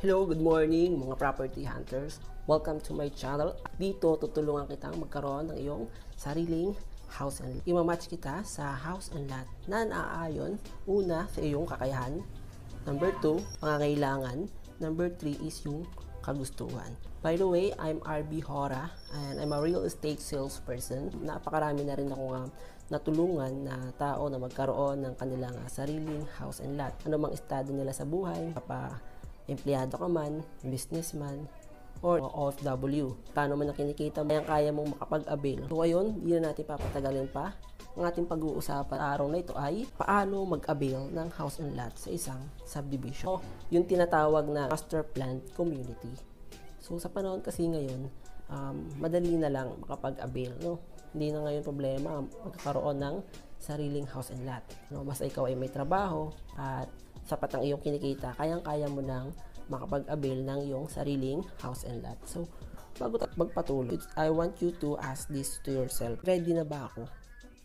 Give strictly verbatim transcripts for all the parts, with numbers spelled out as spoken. Hello, good morning mga property hunters. Welcome to my channel. Dito tutulungan kitang magkaroon ng iyong sariling house and lot. Imamatch kita sa house and lot na naaayon una sa iyong kakayahan, number two, pangangailangan, number three is yung kagustuhan. By the way, I'm R B Hora and I'm a real estate salesperson. Napakarami na rin akong natulungan na tao na magkaroon ng kanilang sariling house and lot. Ano mang estado nila sa buhay, papa-empleyado ka man, businessman, or O F W. Paano man na kinikita mo, kaya mong makapag-avail. So ayun, hindi na natin papatagalin pa. Ang ating pag-uusapan araw na ito ay paano mag-avail ng house and lot sa isang subdivision. O yung tinatawag na master planned community. So sa panahon kasi ngayon, um, madali na lang makapag-avail, no? Hindi na ngayon problema magkakaroon ng sariling house and lot. No, basta ikaw ay may trabaho at sapat ang iyong kinikita, kayang-kaya mo nang makapag-avail ng iyong sariling house and lot. So, bago tayo magpatuloy, I want you to ask this to yourself. Ready na ba ako?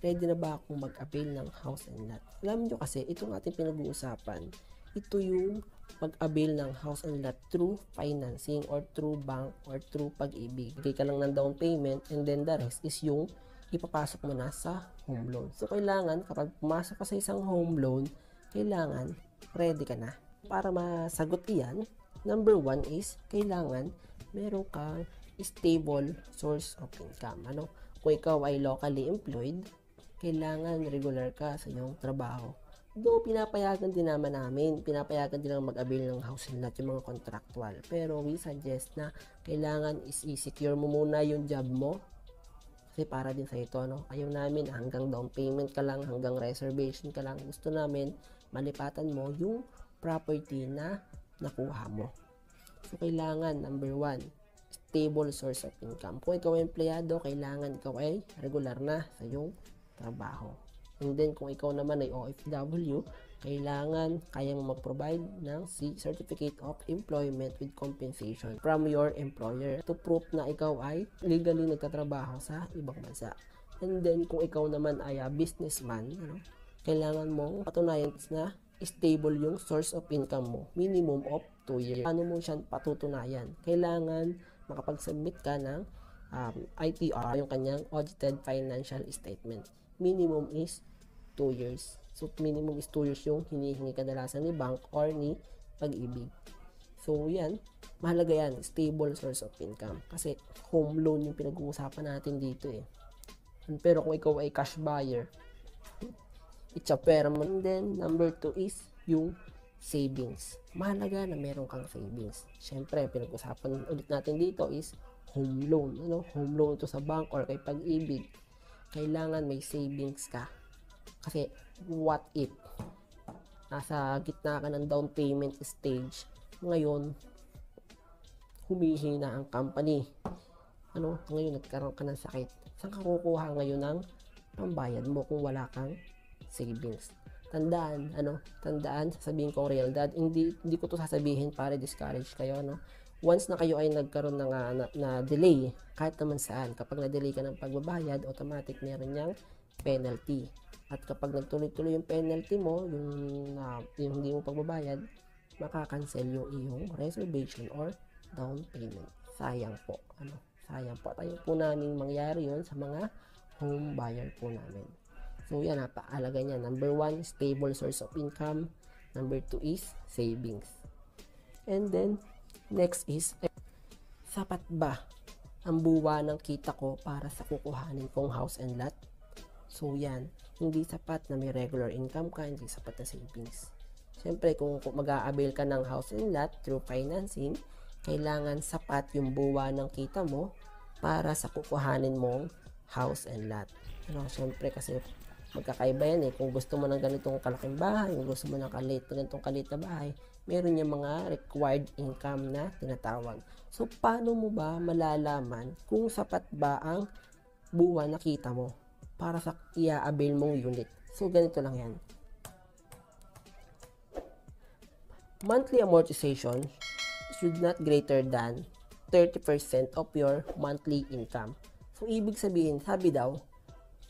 Ready na ba akong mag-avail ng house and lot? Alam nyo kasi, ito natin pinag-uusapan. Ito yung pag-avail ng house and lot through financing or through bank or through Pag-IBIG. Bigay ka lang ng down payment and then the rest is yung ipapasok mo na sa home loan. So, kailangan kapag pumasok ka sa isang home loan, kailangan ready ka na. Para masagot iyan, number one is kailangan meron kang stable source of income. Ano? Kung ikaw ay locally employed, kailangan regular ka sa iyong trabaho. Do pinapayagan din naman namin, pinapayagan din ang mag-avail ng house and lot yung mga contractual. Pero we suggest na kailangan is i-secure mo muna yung job mo. Kasi para din sa ito, ano? Ayaw namin hanggang down payment ka lang, hanggang reservation ka lang. Gusto namin malipatan mo yung property na nakuha mo. So, kailangan, number one, stable source of income. Kung ikaw ay empleyado, kailangan ikaw ay regular na sa iyong trabaho. And then, kung ikaw naman ay O F W, kailangan kayang mag-provide ng Certificate of Employment with Compensation from your employer to prove na ikaw ay legally nagtatrabaho sa ibang bansa. And then, kung ikaw naman ay a businessman, ano, kailangan mong patunayan na stable yung source of income mo, minimum of two years. Ano mo siyang patutunayan? Kailangan makapagsubmit ka ng um, I T R, yung kanyang Audited Financial Statement. Minimum is two years. So, minimum is two years yung hinihingi kadalasan ni bank or ni Pag-IBIG. So, yan. Mahalaga yan. Stable source of income. Kasi, home loan yung pinag-uusapan natin dito eh. Pero kung ikaw ay cash buyer, it's a permanent. Then, number two is yung savings. Mahalaga na meron kang savings. Siyempre, pinag-usapan ulit natin dito is home loan. Ano? Home loan ito sa bank or kay Pag-IBIG. Kailangan may savings ka. Kasi, what if? Nasa gitna ka ng down payment stage. Ngayon, humihingi na ang company. Ano? Ngayon, nagkaroon ka ng sakit. Saan ka kukuha ngayon ng pambayad mo kung wala kang savings? Tandaan, ano? Tandaan, sasabihin kong realidad. Hindi, hindi ko to sasabihin para discourage kayo, no? Once na kayo ay nagkaroon ng na, na, na delay, kahit naman saan, kapag na-delay ka ng pagbabayad, automatic meron niyang penalty. At kapag nagtuloy-tuloy yung penalty mo, yung, uh, yung hindi mo pagbabayad, makakancel yung iyong reservation or down payment. Sayang po. Ano? Sayang po. At ayaw po namin mangyari yun sa mga home buyer po namin. So yan, napakalaga niya. Number one, stable source of income. Number two is savings. And then, next is, sapat ba ang buwa ng kita ko para sa kukuhanin kong house and lot? So yan, hindi sapat na may regular income ka, hindi sapat na savings. Siyempre, kung mag-a-avail ka ng house and lot through financing, kailangan sapat yung buwa ng kita mo para sa kukuhanin mong house and lot. Ano, siyempre kasi magkakaiba yan eh. Kung gusto mo ng ganitong kalaking bahay, kung gusto mo ng kalit, ganitong kalit na bahay, meron niya mga required income na tinatawag. So, paano mo ba malalaman kung sapat ba ang buwan na kita mo para sa i-avail mong unit? So, ganito lang yan. Monthly amortization should not greater than thirty percent of your monthly income. So, ibig sabihin, sabi daw,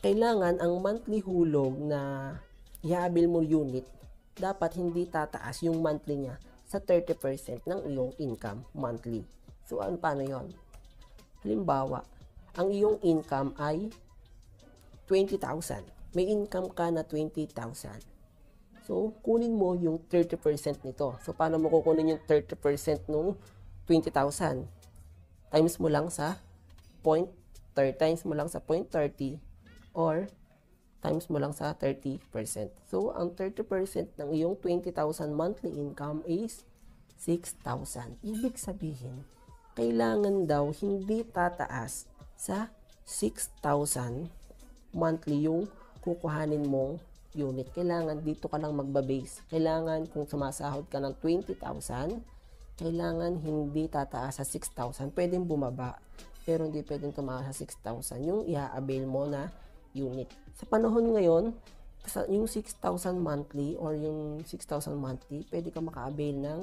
kailangan ang monthly hulog na i-avail mo unit dapat hindi tataas yung monthly niya sa thirty percent ng iyong income monthly. So, ano, paano yun? Halimbawa, ang iyong income ay twenty thousand. May income ka na twenty thousand. So, kunin mo yung thirty percent nito. So, paano mo kukunin yung thirty percent nung twenty thousand? Times mo lang sa point, times mo lang sa point thirty or times mo lang sa thirty percent. So, ang thirty percent ng iyong twenty thousand monthly income is six thousand. Ibig sabihin, kailangan daw hindi tataas sa six thousand monthly yung kukuhanin mong unit. Kailangan dito ka lang magbabase. Kailangan kung sumasahod ka ng twenty thousand, kailangan hindi tataas sa six thousand. Pwedeng bumaba, pero hindi pwedeng tumaas sa six thousand yung i-avail mo na unit. Sa panahon ngayon, yung six thousand monthly or yung six thousand monthly, pwede ka maka-avail ng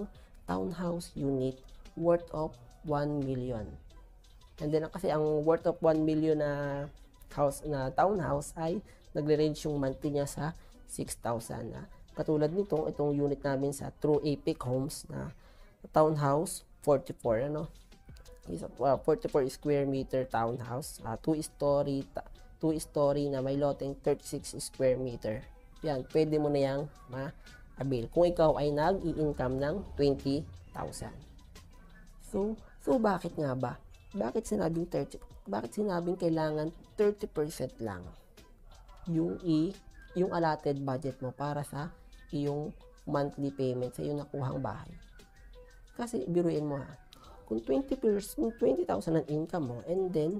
townhouse unit worth of one million. And then kasi ang worth of one million na house na townhouse ay nagre-range yung monthly niya sa six thousand. Ah. Katulad nitong itong unit namin sa True Epic Homes na townhouse forty-four, ano? Isa uh, forty-four square meter townhouse, uh, two-story two-story na may loteng thirty-six square meter. Yan, pwede mo na yang ma-avail kung ikaw ay nag-i-income ng twenty thousand. So, so bakit nga ba? Bakit sinabing thirty? Bakit sinabing kailangan thirty percent lang yung i yung allotted budget mo para sa iyong monthly payment sa iyong nakuhang bahay? Kasi biruin mo ha, kung twenty thousand ang income mo and then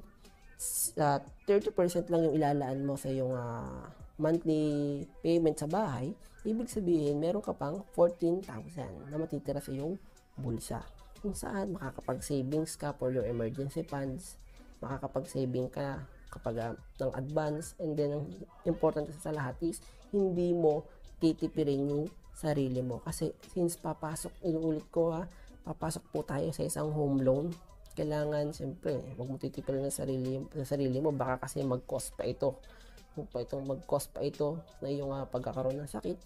uh, thirty percent lang yung ilalaan mo sa iyong uh, monthly payment sa bahay, ibig sabihin meron ka pang fourteen thousand na matitira sa iyong bulsa, kung saan makakapag-savings ka for your emergency funds, makakapag-saving ka kapag uh, ng advance, and then ang important sa lahat is hindi mo titipirin yung sarili mo. Kasi since papasok, inuulit ko ha, papasok po tayo sa isang home loan, kailangan siyempre huwag mo titipirin ng sarili, ng sarili mo, baka kasi mag-cost pa ito pa itong mag-cost pa ito na yung uh, pagkakaroon ng sakit,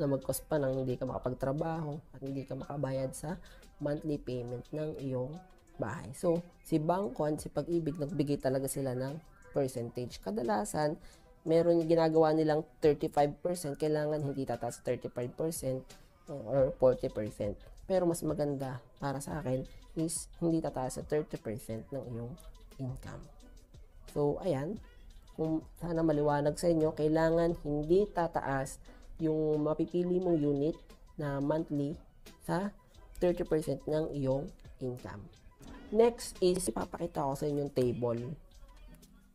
na mag-cost pa ng hindi ka makapagtrabaho at hindi ka makabayad sa monthly payment ng iyong bahay. So, si bangko at si Pag-IBIG, nagbigay talaga sila ng percentage. Kadalasan, meron ginagawa nilang thirty-five percent, kailangan hindi tataas thirty-five percent or forty percent. Pero mas maganda para sa akin is hindi tataas sa thirty percent ng iyong income. So, ayan. Kung sana maliwanag sa inyo, kailangan hindi tataas yung mapipili mong unit na monthly sa thirty percent ng iyong income. Next is ipapakita ko sa inyong table.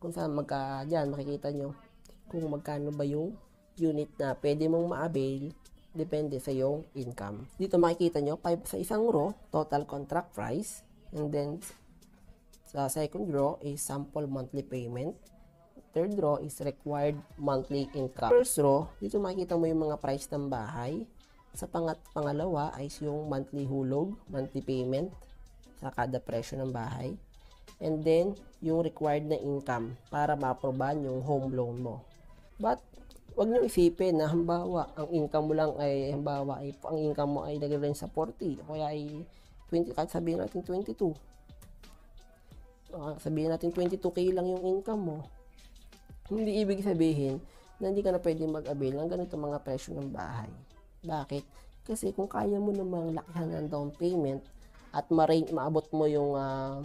Kung saan magka, dyan makikita nyo kung magkano ba yung unit na pwede mong ma-avail depende sa iyong income. Dito makikita nyo sa isang row, total contract price. And then sa second row is sample monthly payment. Third row is required monthly income. First row, dito makikita mo yung mga price ng bahay. Sa pangat pangalawa ay yung monthly hulog, monthly payment sa kada presyo ng bahay, and then yung required na income para ma-aprobahan yung home loan mo. But wag niyo isipin na halimbawa ang income mo lang ay halimbawa ay ang income mo ay nagre-range sa forty o kaya ay twenty, kahit sabihin natin twenty-two. Uh, sabihin natin twenty-two K lang yung income mo. Hindi ibig sabihin na hindi ka na pwede mag-avail ng ganito mga presyo ng bahay. Bakit? Kasi kung kaya mo namang lakihan ng down payment at ma-range, maabot mo yung uh,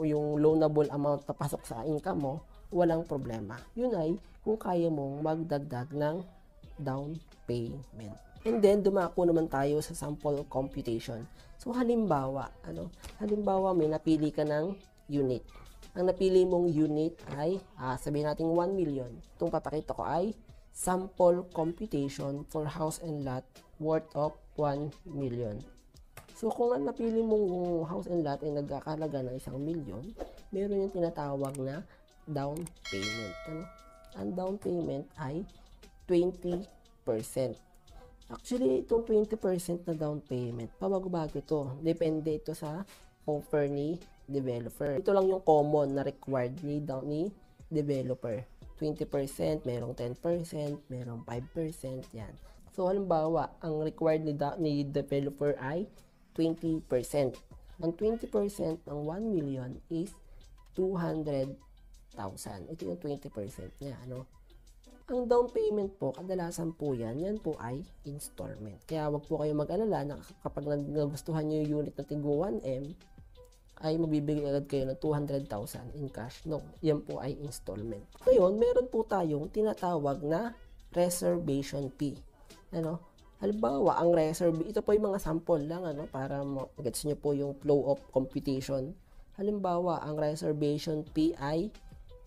yung loanable amount na pasok sa income mo, walang problema. Yun ay kung kaya mong magdagdag ng down payment. And then dumako naman tayo sa sample computation. So halimbawa, ano? Halimbawa may napili ka ng unit. Ang napili mong unit ay ah, sabihin natin one million. Itong papakita ko ay sample computation for house and lot worth of one million. So, kung ang napili mong house and lot ay nagkakalaga ng isang milyon, meron yung tinatawag na down payment. Ano? Ang down payment ay twenty percent. Actually, itong twenty percent na down payment, pabago-bago ito. Depende ito sa offer ni developer. Ito lang yung common na required ni, down, ni developer. twenty percent, merong ten percent, merong five percent, yan. So, halimbawa, ang required ni, ni developer ay twenty percent. Ang twenty percent ng one million is two hundred thousand. Ito yung twenty percent niya, ano? Ang down payment po, kadalasan po yan, yan po ay installment. Kaya wag po kayo mag-alala na kapag nagustuhan nyo yung unit na tigwa one M, ay magbibigay agad kayo ng two hundred thousand in cash. No, yan po ay installment. Ngayon, meron po tayong tinatawag na reservation fee. Ano? Halimbawa, ang reserve, ito po yung mga sample lang, ano, para mag-gets nyo po yung flow of computation. Halimbawa, ang reservation fee ay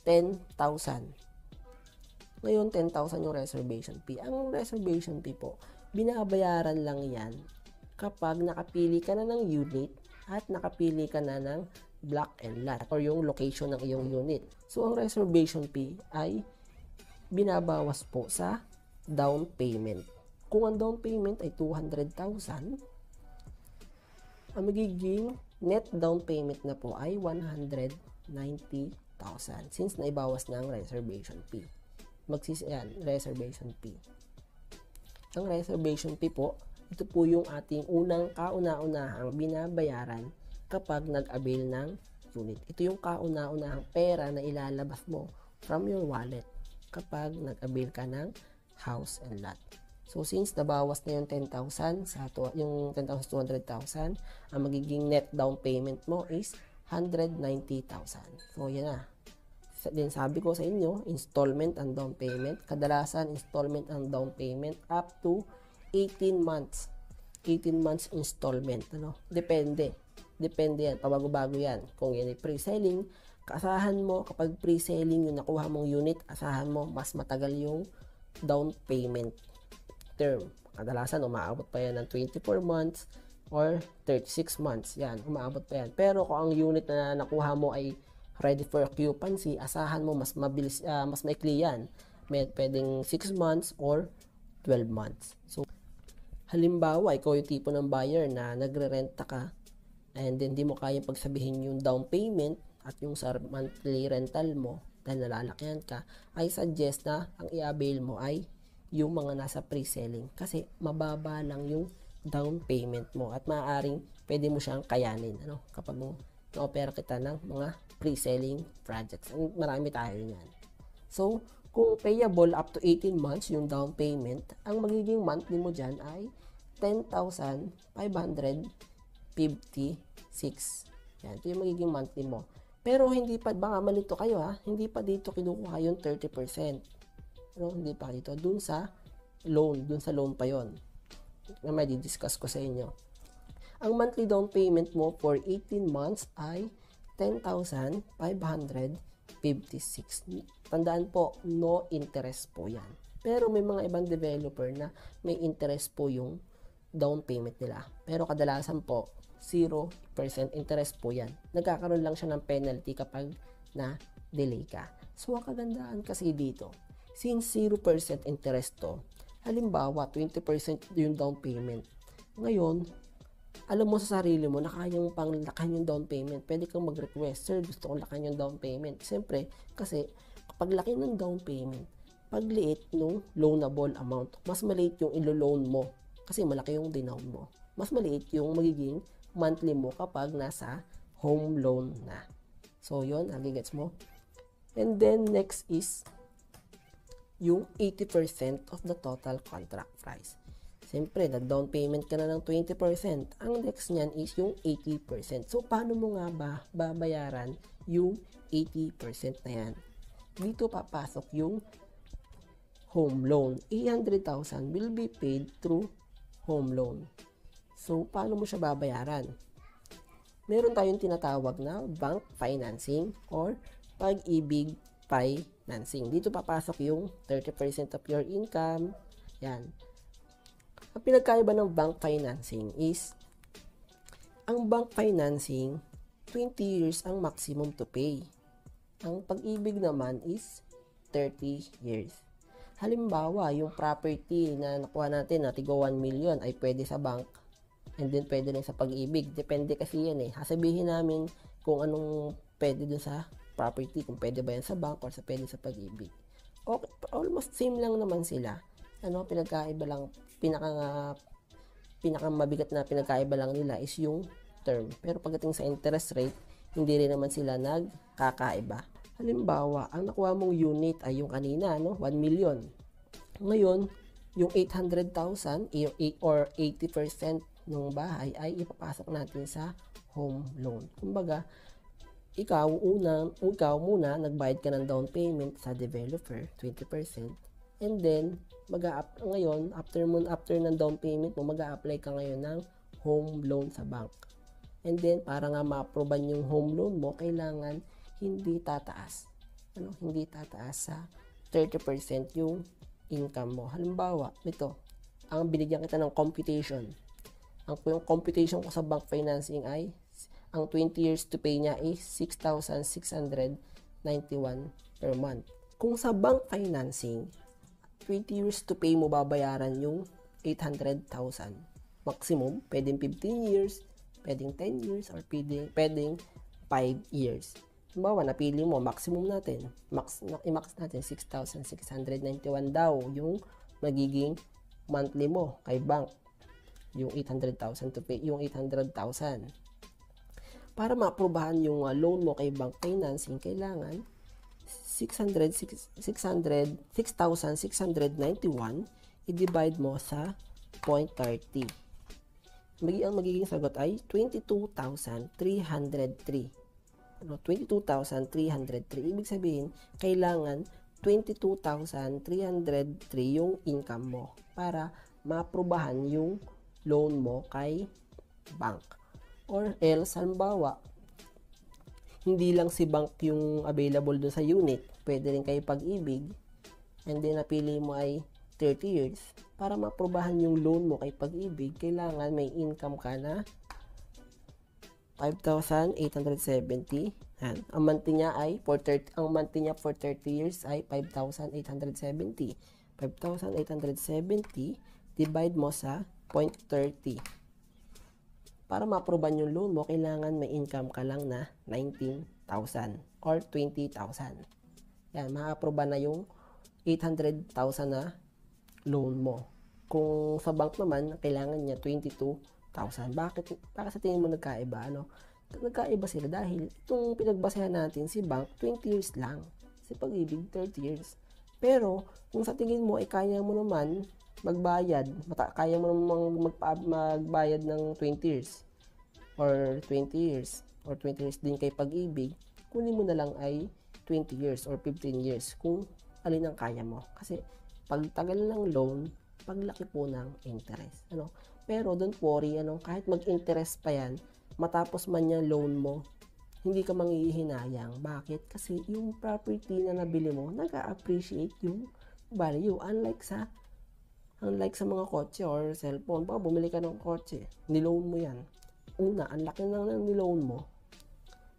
ten thousand. Ngayon, ten thousand yung reservation fee. Ang reservation fee po, binabayaran lang yan kapag nakapili ka na ng unit at nakapili ka na ng block and lot or yung location ng iyong unit. So, ang reservation fee ay binabawas po sa down payment. Kung ang down payment ay two hundred thousand, ang magiging net down payment na po ay one hundred ninety thousand since naibawas na ang reservation fee. Magsis, yan, reservation fee. Ang reservation fee po, ito po yung ating unang kauna-unahang binabayaran kapag nag-avail ng unit. Ito yung kauna-unahang pera na ilalabas mo from your wallet kapag nag-avail ka ng house and lot. So, since nabawas na yung ten thousand, sa yung ten thousand, two hundred thousand, ang magiging net down payment mo is one hundred ninety thousand. So, yan na. Then sabi ko sa inyo, installment and down payment. Kadalasan, installment and down payment up to eighteen months. eighteen months installment. Ano? Depende. Depende yan. Pabago-bago yan. Kung yan ay pre-selling, asahan mo, kapag pre-selling yung nakuha mong unit, asahan mo, mas matagal yung down payment term. Kadalasan, umaabot pa yan ng twenty-four months or thirty-six months. Yan, umaabot pa yan. Pero kung ang unit na nakuha mo ay ready for occupancy, asahan mo mas mabilis, uh, mas maikli yan. May pwedeng six months or twelve months. So, halimbawa, ikaw yung tipo ng buyer na nagre-renta ka and then di mo kaya pagsabihin yung down payment at yung sa monthly rental mo dahil nalalakyan ka, I suggest na ang i-avail mo ay yung mga nasa pre-selling kasi mababa lang yung down payment mo at maaaring pwede mo siyang kayanin, ano, kapag mo na-opera kita ng mga pre-selling projects. And marami tayo niyan. So, kung payable up to eighteen months yung down payment, ang magiging monthly mo dyan ay ten thousand five hundred fifty-six. Yan, ito yung magiging monthly mo. Pero hindi pa, baka malito kayo ha, hindi pa dito kinukuha yung thirty percent. Pero hindi pa dito, dun sa loan, dun sa loan pa yon na may didiscuss ko sa inyo. Ang monthly down payment mo for eighteen months ay ten thousand five hundred fifty-six. Tandaan po, no interest po yan. Pero may mga ibang developer na may interest po yung down payment nila. Pero kadalasan po, zero percent interest po yan. Nagkakaroon lang siya ng penalty kapag na-delay ka. So, ang kagandaan kasi dito, since zero percent interest to, halimbawa, twenty percent yung down payment. Ngayon, alam mo sa sarili mo na kaya yung pang lakihan yung down payment, pwede kang mag-request, sir, gusto kong lakihan yung down payment. Siyempre, kasi kapag laki ng down payment, pagliit ng loanable amount, mas maliit yung ilo-loan mo kasi malaki yung dinaon mo. Mas maliit yung magiging monthly mo kapag nasa home loan na. So, yun, nagigets mo. And then, next is yung eighty percent of the total contract price. Siyempre, nag-down payment ka na ng twenty percent. Ang next niyan is yung eighty percent. So, paano mo nga ba babayaran yung eighty percent na yan? Dito papasok yung home loan. eight hundred thousand will be paid through home loan. So, paano mo siya babayaran? Meron tayong tinatawag na bank financing or Pag-IBIG financing. Dito papasok yung thirty percent of your income. Yan. Ang pinagkaiba ng bank financing is, ang bank financing, twenty years ang maximum to pay. Ang Pag-IBIG naman is thirty years. Halimbawa, yung property na nakuha natin na tigo one million ay pwede sa bank and then pwede na sa Pag-IBIG. Depende kasi yan eh. Sasabihin namin kung anong pwede dun sa property, kung pwede ba yan sa bank or sa pwede sa Pag-IBIG. Okay, almost same lang naman sila. ano, pinagkaiba lang, pinaka, pinaka mabigat na pinagkaiba lang nila is yung term. Pero pagdating sa interest rate, hindi rin naman sila nagkakaiba. Halimbawa, ang nakuha mong unit ay yung kanina, no? one million. Ngayon, yung eight hundred thousand or eighty percent ng bahay ay ipapasok natin sa home loan. Kumbaga, ikaw, una, ikaw muna, nagbayad ka ng down payment sa developer, twenty percent. And then, mag-a-up, ngayon, after, after ng down payment mo, mag-a-apply ka ngayon ng home loan sa bank. And then, para nga ma-aproban yung home loan mo, kailangan hindi tataas. Ano? Hindi tataas sa thirty percent yung income mo. Halimbawa, ito, ang binigyan kita ng computation. Ang yung computation ko sa bank financing ay ang twenty years to pay niya is six thousand six hundred ninety-one per month. Kung sa bank financing, twenty years to pay mo babayaran yung eight hundred thousand. Maximum, pwedeng fifteen years, pwedeng ten years, or pwedeng, pwedeng five years. Halimbawa, napili mo, maximum natin, max, i-max natin, six thousand six hundred ninety-one daw yung magiging monthly mo kay bank. Yung eight hundred thousand to pay, yung eight hundred thousand. Para ma-aprobahan yung uh, loan mo kay bank financing, kailangan six thousand six hundred ninety-one i-divide mo sa zero point three zero. Magi ang magiging sagot ay twenty-two thousand three hundred three. Ano, twenty-two thousand three hundred three. Ibig sabihin, kailangan twenty-two thousand three hundred three yung income mo para ma-aprobahan yung loan mo kay bank. Or else, halimbawa, hindi lang si bank yung available doon sa unit. Pwede rin kayo Pag-IBIG. And then, napili mo ay thirty years. Para maprobahan yung loan mo kay Pag-IBIG, kailangan may income ka na five thousand eight hundred seventy. Ang monthly niya ay for thirty, ang monthly niya for thirty years ay five thousand eight hundred seventy. five thousand eight hundred seventy divide mo sa zero point three zero. Para ma-aproban yung loan mo, kailangan may income ka lang na nineteen thousand or twenty thousand. Yan, ma-aproban na yung eight hundred thousand na loan mo. Kung sa bank naman, kailangan niya twenty-two thousand. Bakit? Para sa tingin mo nagkaiba, ano? Nagkaiba sila dahil itong pinagbasehan natin si bank, twenty years lang. Si Pag-IBIG, thirty years. Pero, kung sa tingin mo, ay kaya mo naman magbayad, kaya mo namang magbayad ng twenty years or twenty years or twenty years din kay Pag-IBIG, kunin mo na lang ay twenty years or fifteen years kung alin ang kaya mo, kasi pagtagal ng loan, paglaki po ng interest, ano? Pero don't worry, ano, kahit mag-interest pa yan, matapos man yung loan mo, hindi ka manghihinayang. Bakit? Kasi yung property na nabili mo, nag-appreciate yung value, unlike sa Unlike sa mga kotse or cellphone. Baka bumili ka ng kotse, niloan mo yan. Una, ang laki na ng niloan mo.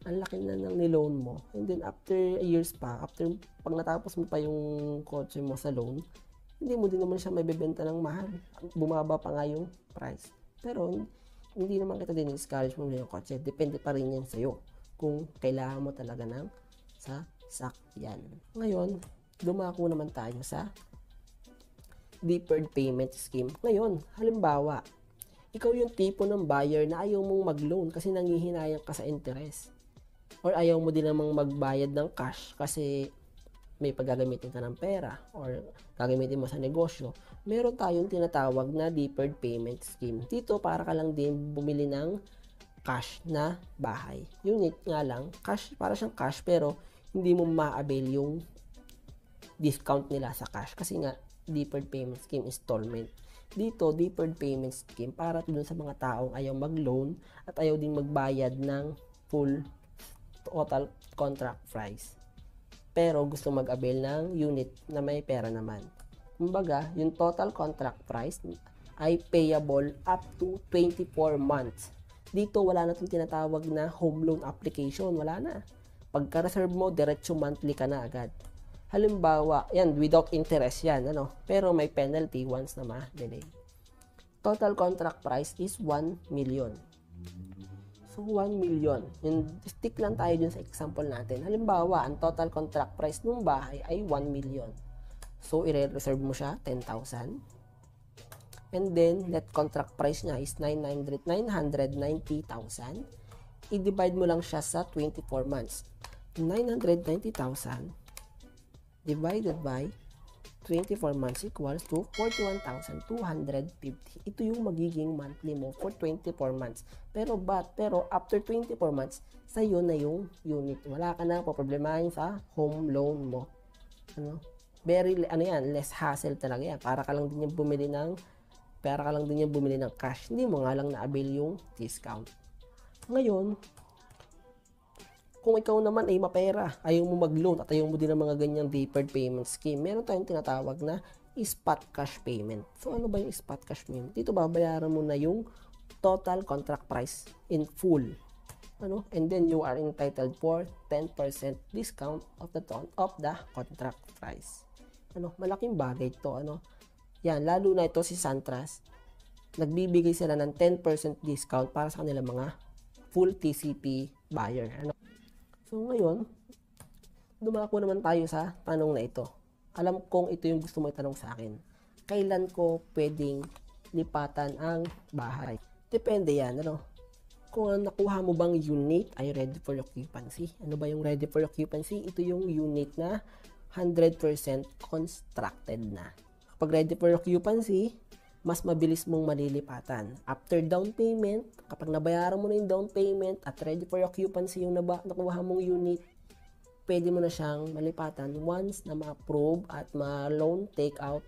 Ang laki na ng niloan mo. And then after years pa, after pag natapos mo pa yung kotse mo sa loan, hindi mo din naman siya maibebenta ng mahal. Bumaba pa nga yung price. Pero hindi naman kita din discourage mo yung kotse. Depende pa rin yan sa'yo kung kailangan mo talaga ng sasakyan. Ngayon, dumako naman tayo sa deferred payment scheme. Ngayon, halimbawa, ikaw yung tipo ng buyer na ayaw mong mag-loan kasi nanghihinayang ka sa interest. Or ayaw mo din namang magbayad ng cash kasi may paggagamitin ka ng pera or gagamitin mo sa negosyo. Meron tayong tinatawag na deferred payment scheme. Dito, para ka lang din bumili ng cash na bahay. Unit nga lang, cash, para siyang cash pero hindi mo ma-avail yung discount nila sa cash kasi nga deferred payment scheme, installment. Dito, deferred payment scheme para doon sa mga taong ayaw mag-loan at ayaw din magbayad ng full total contract price. Pero gusto mag-avail ng unit na may pera naman. Kumbaga, yung total contract price ay payable up to twenty-four months. Dito, wala na itong tinatawag na home loan application. Wala na. Pagka-reserve mo, diretso monthly ka na agad. Halimbawa, yan, without interest yan, ano? Pero may penalty once na ma-delay. Total contract price is one million. So, one million. Yung stick lang tayo dun sa example natin. Halimbawa, ang total contract price ng bahay ay one million. So, i-reserve mo siya, ten thousand. And then, net contract price niya is nine hundred ninety thousand. I-divide mo lang siya sa twenty-four months. nine hundred ninety thousand divided by twenty-four months equals to forty-one thousand two hundred fifty. Ito yung magiging monthly mo for twenty-four months. Pero but, pero after twenty-four months, sa'yo na yung unit. Wala ka na paproblemahin sa home loan mo. Ano? Very, ano yan, less hassle talaga yan. Para ka lang din yung bumili ng, para ka lang din yung bumili ng cash. Hindi mo nga lang na-avail yung discount. Ngayon, kung ikaw naman ay mapera, ayaw mo mag-loan at ayaw mo din ng mga ganyang deferred payment scheme, meron tayong tinatawag na spot cash payment. So, ano ba yung spot cash payment? Dito babayaran mo na yung total contract price in full. Ano? And then, you are entitled for ten percent discount of the ton of the contract price. Ano? Malaking bagay ito. Ano? Yan, lalo na ito si Suntrust. Nagbibigay sila ng ten percent discount para sa kanilang mga full T C P buyer. Ano? So, ngayon, dumako naman tayo sa tanong na ito. Alam kong ito yung gusto mo itanong sa akin. Kailan ko pwedeng lipatan ang bahay? Depende yan, ano? Kung nakuha mo bang unit ay ready for occupancy. Ano ba yung ready for occupancy? Ito yung unit na one hundred percent constructed na. Kapag ready for occupancy, mas mabilis mong malilipatan. After down payment, kapag nabayaran mo na yung down payment at ready for occupancy yung nakuha mong unit, pwede mo na siyang malipatan once na ma-approve at ma-loan take out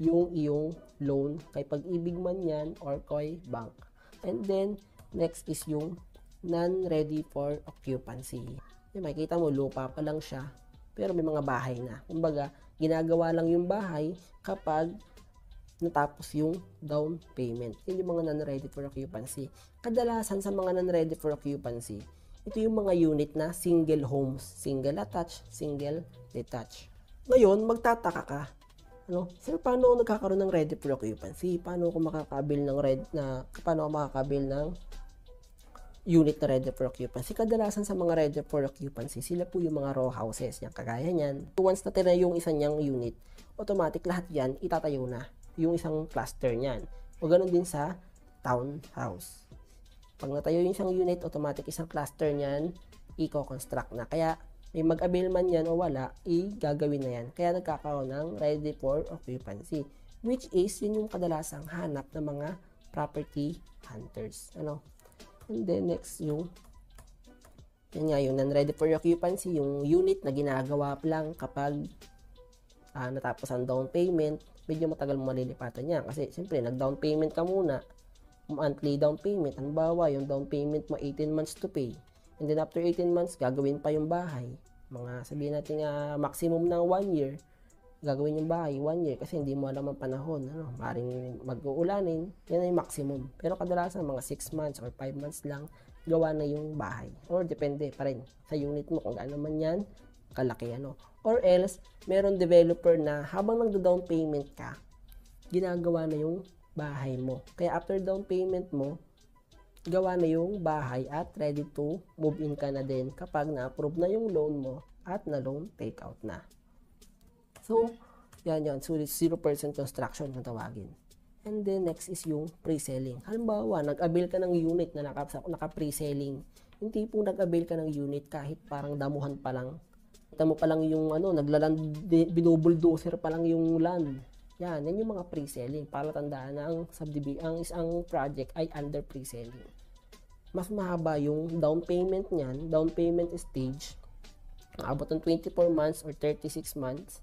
yung iyong loan kay Pag-IBIG man yan or kay bank. And then, next is yung non-ready for occupancy. Makikita mo, lupa pa lang siya, pero may mga bahay na. Kumbaga, ginagawa lang yung bahay kapag natapos yung down payment. Yun yung mga non-ready for occupancy. Kadalasan sa mga non-ready for occupancy, ito yung mga unit na single homes. Single attached, single detached. Ngayon, magtataka ka. Ano? Sir, paano ako nagkakaroon ng ready for occupancy? Paano ako makakabil ng, red na, paano ako makakabil ng unit na ready for occupancy? Kadalasan sa mga ready for occupancy, sila po yung mga row houses. Yung kagaya niyan. Once natira yung isa niyang unit, automatic lahat yan itatayo na yung isang cluster niyan. O ganoon din sa townhouse. Pag natayo yung isang unit, automatic isang cluster niyan, i-construct na. Kaya may mag-avail man yan o wala, i-gagawin na yan. Kaya nagkakaroon ng ready for occupancy. Which is, yun yung kadalasang hanap ng mga property hunters. Ano? And then next yung, yan nga yung non-ready for occupancy, yung unit na ginagawa lang kapag uh, natapos ang down payment, medyo matagal mo malilipatan niya. Kasi, siyempre, nag-down payment ka muna. Monthly down payment. Ang bawa, yung down payment mo, eighteen months to pay. And then, after eighteen months, gagawin pa yung bahay. Mga, sabihin natin nga, uh, maximum ng one year, gagawin yung bahay, one year. Kasi, hindi mo alam ang panahon. Ano? Maring mag-uulanin. Yan ay maximum. Pero, kadalasan, mga six months or five months lang, gawa na yung bahay. Or, depende pa rin sa unit mo. Kung ano man yan, kalaki ano. Or else, meron developer na habang nagdo-down payment ka, ginagawa na yung bahay mo. Kaya after down payment mo, gawa na yung bahay at ready to move in ka na din kapag na-approve na yung loan mo at na-loan takeout na. So, yan yun. So, zero percent construction na tawagin. And then, next is yung pre-selling. Halimbawa, nag-avail ka ng unit na naka-pre-selling. Hindi po nag-avail ka ng unit kahit parang damuhan pa lang. Kita mo pa lang yung ano, naglaland, binubuldoser pa lang yung land. Yan, yan yung mga pre-selling. Para tandaan na ang subdivision, ang isang project ay under pre-selling. Mas mahaba yung down payment niyan, down payment stage. Abot ng twenty-four months or thirty-six months.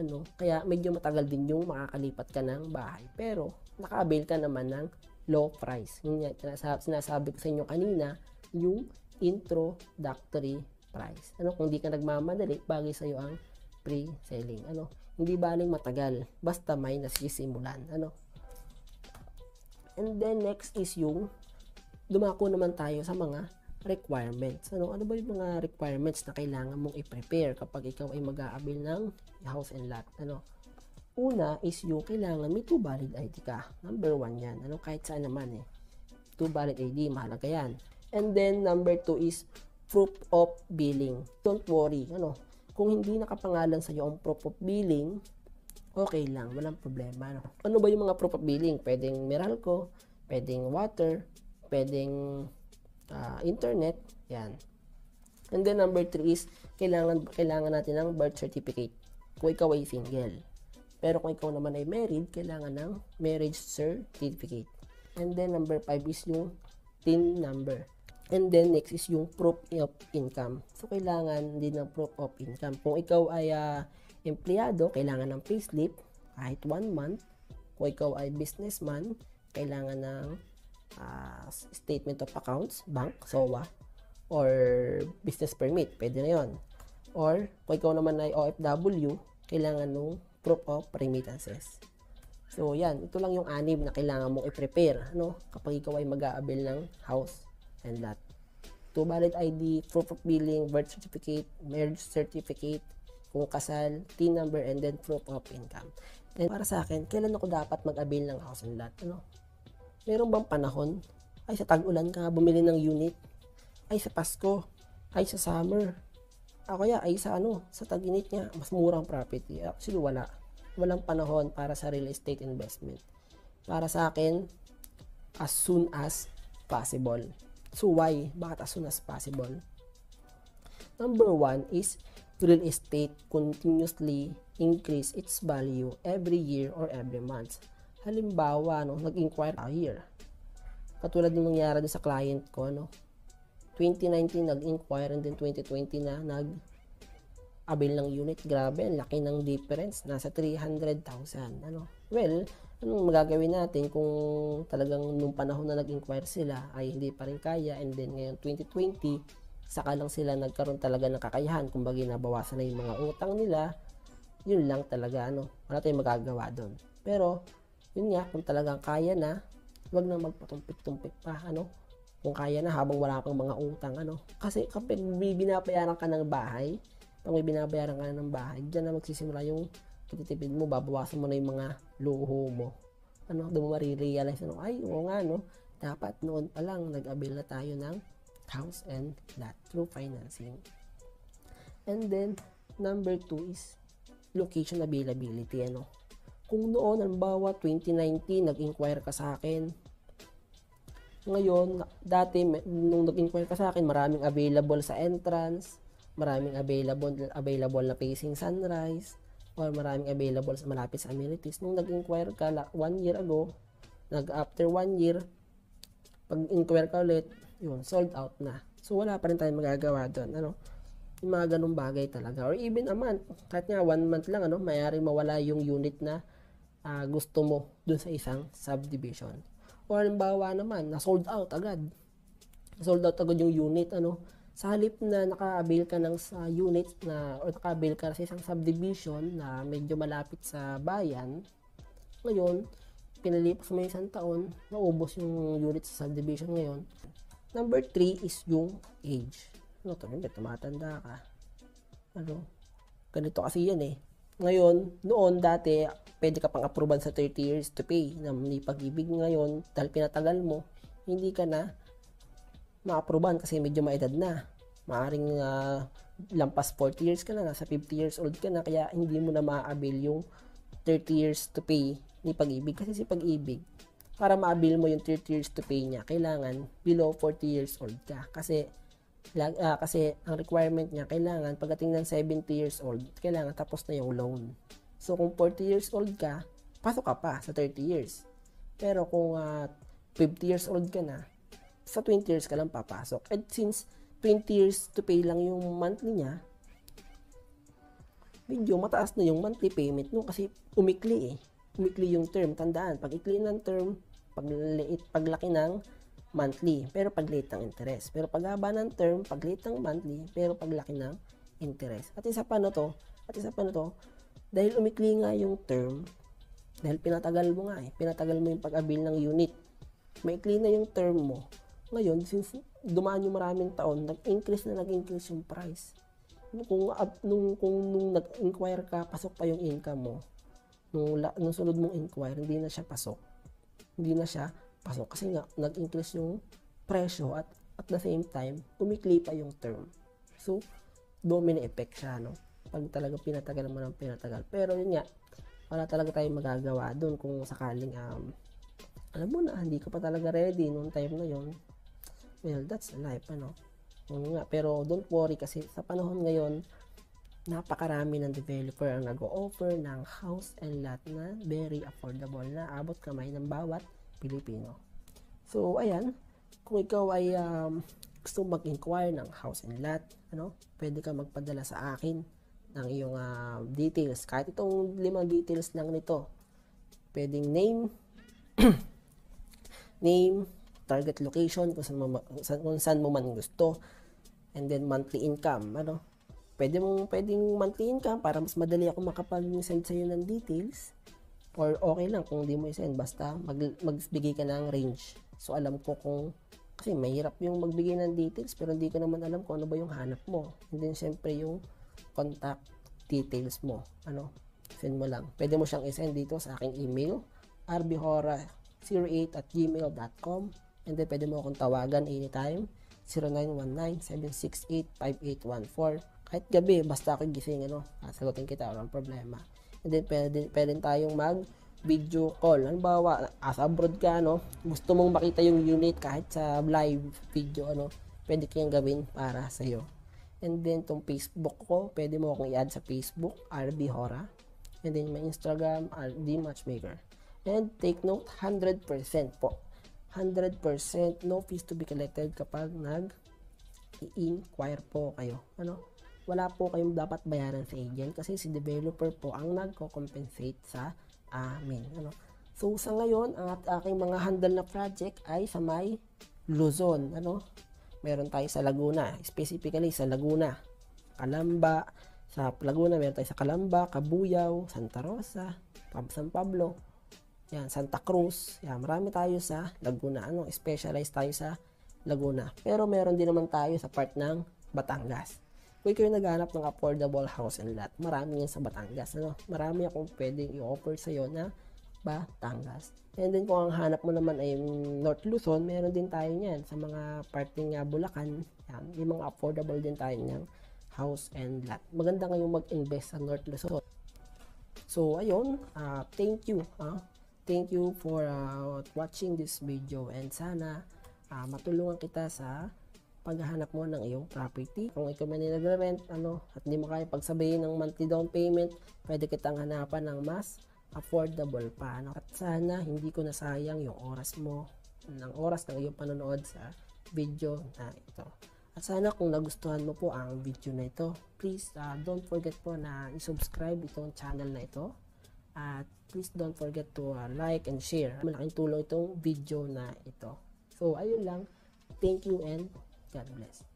Ano, kaya medyo matagal din yung makakalipat ka ng bahay. Pero, naka-avail ka naman ng low price. Yun yan, sinasabi ko sa inyo kanina, yung introductory price. Ano, kung di ka nagmamadali, bagay sa'yo ang pre-selling. Ano, hindi baling matagal. Basta may nasisimulan. Ano. And then, next is yung dumako naman tayo sa mga requirements. Ano, ano ba yung mga requirements na kailangan mong i-prepare kapag ikaw ay mag-a-avail ng house and lot? Ano. Una is yung kailangan may two valid I D ka. Number one yan. Ano, kahit saan naman eh. Two valid I D, mahalaga yan. And then, number two is proof of billing. Don't worry, ano, kung hindi nakapangalan sa iyo ang proof of billing, okay lang, walang problema. No? Ano ba yung mga proof of billing? Pwedeng Meralco, pwedeng water, pwedeng uh, internet, yan. And then number three is, kailangan, kailangan natin ng birth certificate kung ikaw ay single. Pero kung ikaw naman ay married, kailangan ng marriage certificate. And then number five is yung T I N number. And then next is yung proof of income. So kailangan din ng proof of income. Kung ikaw ay uh, empleyado, kailangan ng payslip kahit one month. Kung ikaw ay businessman, kailangan ng uh, statement of accounts, bank, S O A, or business permit, pwede na yun. Or kung ikaw naman ay O F W, kailangan ng proof of remittances. So yan, ito lang yung anim na kailangan mong i-prepare, ano, kapag ikaw ay mag-a-avail ng house and lot. Two valid I D, proof of billing, birth certificate, marriage certificate, kung kasal, T I N number, and then proof of income. Then para sa akin, kailan ako dapat mag-avail ng house and lot? Ano? Meron bang panahon? Ay sa tag-ulan ka bumili ng unit? Ay sa Pasko, ay sa summer, o kaya ay sa ano, sa tag-init niya, mas murang property. Actually wala, walang panahon para sa real estate investment. Para sa akin, as soon as possible. So why? Bakit as soon as possible? Number one is, real estate continuously increase its value every year or every month. Halimbawa, no, nag-inquire a year. Katulad ng nangyari doon sa client ko, no, twenty nineteen nag-inquire and then twenty twenty na nag-avail ng unit. Grabe, ang laki ng difference. Nasa three hundred thousand. Ano? Well, anong magagawin natin kung talagang nung panahon na nag-inquire sila ay hindi pa rin kaya, and then ngayon twenty twenty, saka lang sila nagkaroon talaga ng kakayahan. Kumbaga, nabawasan na yung mga utang nila. Yun lang talaga, ano, wala tayong magagawa doon. Pero yun nga, kung talagang kaya na, huwag nang magpatumpik-tumpik pa, ano, kung kaya na habang wala kang mga utang, ano. Kasi kapag binabayaran ka ng bahay, pag may binabayaran ka ng bahay, dyan na magsisimula yung katitipid mo, babawasan mo na yung mga luho mo. Ano, doon mo marirealize, ano, ay, oo nga, no, dapat noon pa lang nag-avail na tayo ng house and lot through financing. And then, number two is location availability, ano. Kung noon, halimbawa, twenty nineteen, nag-inquire ka sa akin. Ngayon, dati, nung nag-inquire ka sa akin, maraming available sa entrance, maraming available, available na facing sunrise, or maraming available sa malapit sa amenities. Nung nag-inquire ka one year ago, nag-after one year, pag-inquire ka ulit, yun, sold out na. So, wala pa rin tayong magagawa doon, ano. Yung mga ganong bagay talaga. Or even a month, kahit nga one month lang, ano, mayari mawala yung unit na uh, gusto mo dun sa isang subdivision. O halimbawa naman, na-sold out agad. Sold out agad yung unit, ano. Sa halip na naka-avail ka ng sa unit na, or naka-avail ka sa isang subdivision na medyo malapit sa bayan, ngayon, pinalipas mo isang taon, naubos yung unit sa subdivision ngayon. Number three is yung age. Ano to, hindi, tumatanda ka. Ano, ganito kasi yan eh. Ngayon, noon dati, pwede ka pang approval sa thirty years to pay na ni Pag-IBIG. Ngayon, dahil pinatagal mo, hindi ka na ma-approval kasi medyo maedad na. Maaring uh, lampas forty years ka na, nasa fifty years old ka na, kaya hindi mo na ma-avail yung thirty years to pay ni Pag-IBIG. Kasi si Pag-IBIG, para ma-avail mo yung thirty years to pay niya, kailangan below forty years old ka. Kasi Lag, uh, kasi ang requirement niya, kailangan pagdating ng seventy years old, kailangan tapos na yung loan. So kung forty years old ka, pasok ka pa sa thirty years. Pero kung uh, fifty years old ka na, sa twenty years ka lang papasok. And since twenty years to pay lang yung monthly niya, medyo mataas na yung monthly payment no, kasi umikli eh. Umikli yung term, tandaan. Pag ikli ng term, pagliit, paglaki ng monthly, pero pagliit ng interest. Pero paghaba ng term, pagliit ng monthly, pero paglaki ng interest. At isa pa na to, at isa pa na to, dahil umikli nga yung term, dahil pinatagal mo nga eh, pinatagal mo yung pag-avail ng unit, maikli na yung term mo. Ngayon, since dumaan yung maraming taon, nag-increase na nag-increase yung price. Kung, nung, kung nung nag-inquire ka, pasok pa yung income mo. Nung, nung sunod mong inquire, hindi na siya pasok. Hindi na siya pasok kasi nga nag-increase yung presyo at at the same time umikli pa yung term. So domino effect siya no, pag talaga pinatagal mo ng pinatagal. Pero yun nga, wala talaga tayong magagawa doon kung sakaling um, alam mo na, hindi ka pa talaga ready noong time na yon. Well, that's life, ano. Ano nga, pero don't worry kasi sa panahon ngayon, napakarami ng developer ang nag-o-offer ng house and lot na very affordable na abot kamay ng bawat Pilipino. So, ayan, kung ikaw ay um, gusto mag-inquire ng house and lot, ano, pwede ka magpadala sa akin ng iyong uh, details. Kahit itong limang details lang nito. Pwedeng name, name, target location, kung saan, mo, kung saan mo man gusto, and then monthly income. Ano? Pwede mong, pwedeng monthly income para mas madali ako makapag-send sa'yo ng details. Or okay lang kung di mo i-send. Basta mag, magbigay ka ng range. So alam ko kung, kasi mahirap yung magbigay ng details, pero hindi ko naman alam kung ano ba yung hanap mo. And then syempre yung contact details mo, ano, send mo lang. Pwede mo siyang i-send dito sa aking email, r b hora zero eight at gmail dot com, and then pwede mo akong tawagan anytime, zero nine one nine, seven six eight, five eight one four, kahit gabi, basta ako gising, ano, sagutin kita, walang problema. And then pwede, pwede tayong mag video call, halimbawa, as abroad ka, ano, gusto mong makita yung unit kahit sa live video, ano, pwede kayang gawin para sa'yo. And then, itong Facebook ko, pwede mo akong i-add sa Facebook, R B Hora. And then, my Instagram, R D Matchmaker. And take note, one hundred percent po. one hundred percent no fees to be collected kapag nag-i-inquire po kayo. Ano? Wala po kayong dapat bayaran sa agent kasi si developer po ang nagko-compensate sa amin. Ano? So, sa ngayon, ang aking mga handle na project ay sa may Luzon. Ano? Meron tayo sa Laguna, specifically sa Laguna, Calamba, sa Laguna meron tayo sa Calamba, Cabuyao, Santa Rosa, San Pablo, yan, Santa Cruz, yan, marami tayo sa Laguna, ano, specialized tayo sa Laguna. Pero meron din naman tayo sa part ng Batangas. Kung kayo naghanap ng affordable house and lot, marami yan sa Batangas, ano, marami akong pwedeng i-offer sa'yo na Batangas. And then kung ang hanap mo naman ay North Luzon, meron din tayo niyan sa mga parting nga Bulacan. Yan, may mga affordable din tayo niyang house and lot. Maganda kayong mag-invest sa North Luzon. So ayun, uh, thank you. Uh, thank you for uh, watching this video and sana uh, matulungan kita sa paghahanap mo ng iyong property. Kung ikaw man ay nag-rent, ano, at hindi mo kaya pagsabihin ng monthly down payment, pwede kitang hanapan ng mas affordable pa, ano? At sana hindi ko nasayang yung oras mo ng oras ng iyong panonood sa video na ito. At sana kung nagustuhan mo po ang video na ito, please uh, don't forget po na i-subscribe itong channel na ito at please don't forget to uh, like and share. Malaking tulong itong video na ito. So ayun lang, thank you and God bless.